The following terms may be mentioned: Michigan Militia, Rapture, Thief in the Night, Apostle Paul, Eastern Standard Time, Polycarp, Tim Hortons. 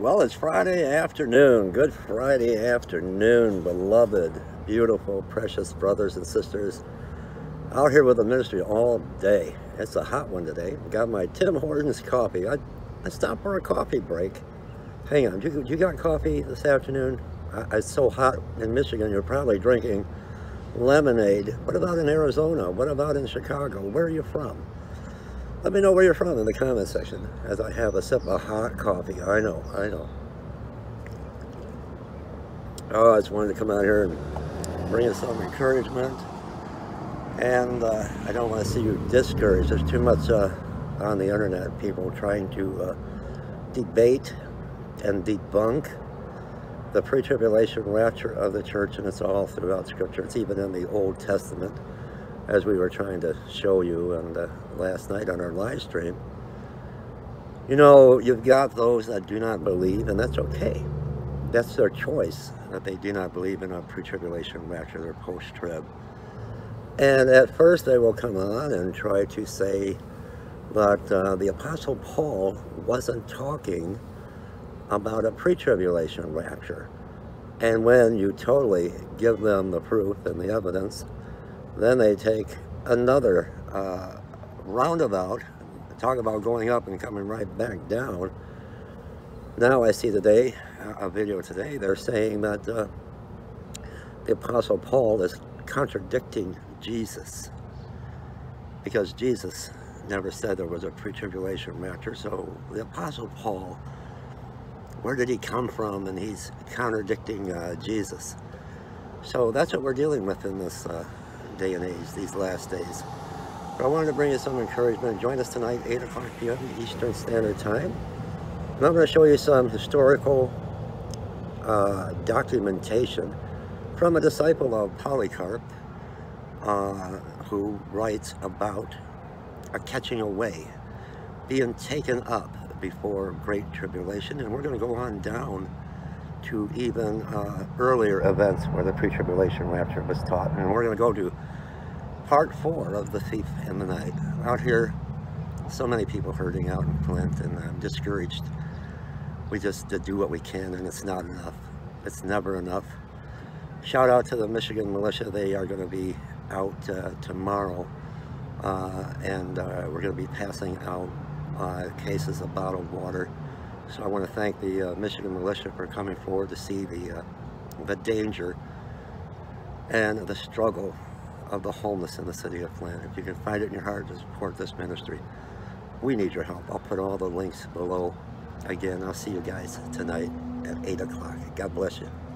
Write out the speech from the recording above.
Well, it's Friday afternoon. Good Friday afternoon, beloved, beautiful, precious brothers and sisters. Out here with the ministry all day. It's a hot one today. Got my Tim Hortons coffee. I stopped for a coffee break. Hang on, you got coffee this afternoon? It's so hot in Michigan, you're probably drinking lemonade. What about in Arizona? What about in Chicago? Where are you from? Let me know where you're from in the comment section as I have a sip of hot coffee. I know, I know. Oh, I just wanted to come out here and bring you some encouragement. And I don't want to see you discouraged. There's too much on the internet, people trying to debate and debunk the pre-tribulation rapture of the church, and it's all throughout Scripture. It's even in the Old Testament, as we were trying to show you and last night on our live stream. You know, you've got those that do not believe, and that's okay. That's their choice, that they do not believe in a pre-tribulation rapture, they're post-trib. And at first they will come on and try to say that the Apostle Paul wasn't talking about a pre-tribulation rapture. And when you totally give them the proof and the evidence, then they take another roundabout, talk about going up and coming right back down. Now I see today, a video today, they're saying that the Apostle Paul is contradicting Jesus, because Jesus never said there was a pre-tribulation rapture. So the Apostle Paul, where did he come from? And he's contradicting Jesus. So that's what we're dealing with in this day and age, these last days. But I wanted to bring you some encouragement. Join us tonight, 8 o'clock p.m. Eastern Standard Time. And I'm going to show you some historical documentation from a disciple of Polycarp, who writes about a catching away, being taken up before Great Tribulation. And we're going to go on down to even earlier events where the pre-tribulation rapture was taught. And we're going to go to part 4 of The Thief in the Night. Out here, so many people hurting out in Flint, and I'm discouraged. We just do what we can, and it's not enough. It's never enough. Shout out to the Michigan Militia. They are going to be out tomorrow, and we're going to be passing out cases of bottled water. So I want to thank the Michigan Militia for coming forward to see the danger and the struggle of the homeless in the city of Flint. If you can find it in your heart to support this ministry, we need your help. I'll put all the links below. Again, I'll see you guys tonight at 8 o'clock. God bless you.